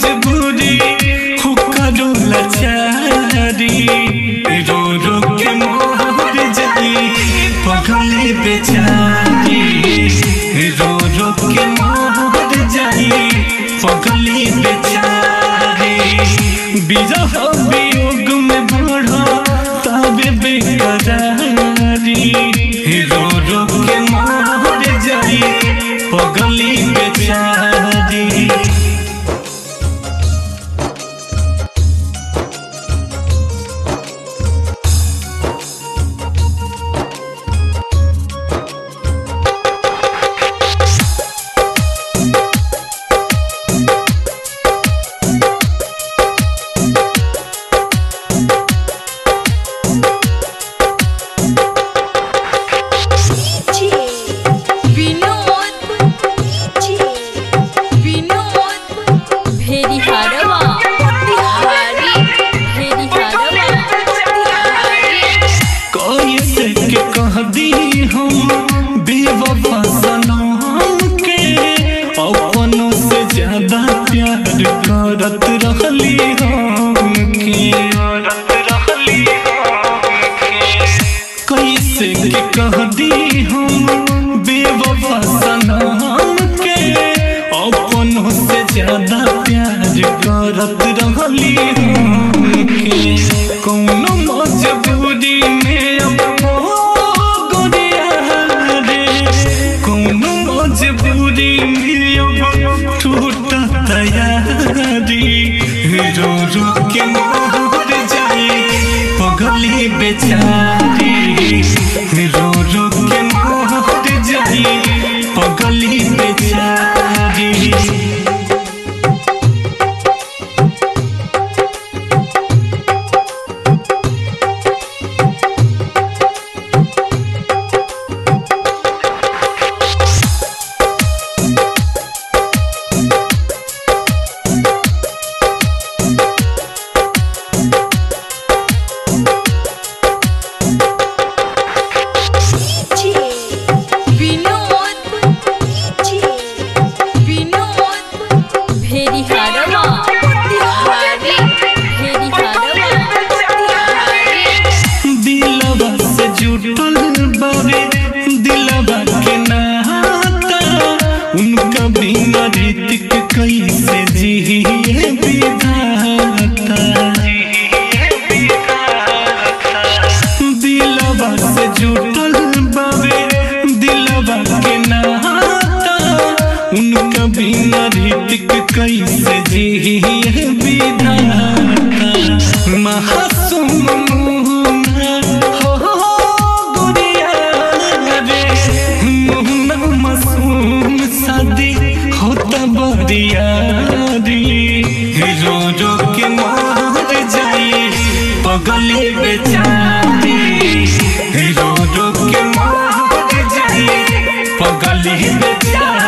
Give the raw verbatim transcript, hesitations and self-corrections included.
मजबूरी हुकरो लाचारी रो रो के मोहर जली पगले बेचारी रो रो के मोहर जली पगले बेचारी बिरह वियोग में बढ़ो तब बेकरारी रो रो के मोहर जली पगले बेचारी। रत रहली हम के रत रहली हम के कैसे के कह दी हम बेवफासन हम के अपन से ज्यादा प्यार करत रहली हम के कोनो मजबूरी में अपनो गोरिया रे कोनो मजबूरी में टूट तैयारी रो रो के मोहर जली पगले बेचारी रो रो के मोहर जली पगले बेचारी। कैसे जी बिधाता दिलवा से जुटल बाबे दिलवा के नाता उनका बिना रीतिक कैसे जी बिधाता महासुम मुहना हो गुड़िया रे मुहना मासूम शादी होता बरिया रो रो के मोहर जली पगले बेचारी रो रो के मोहर जली पगले बेचारी।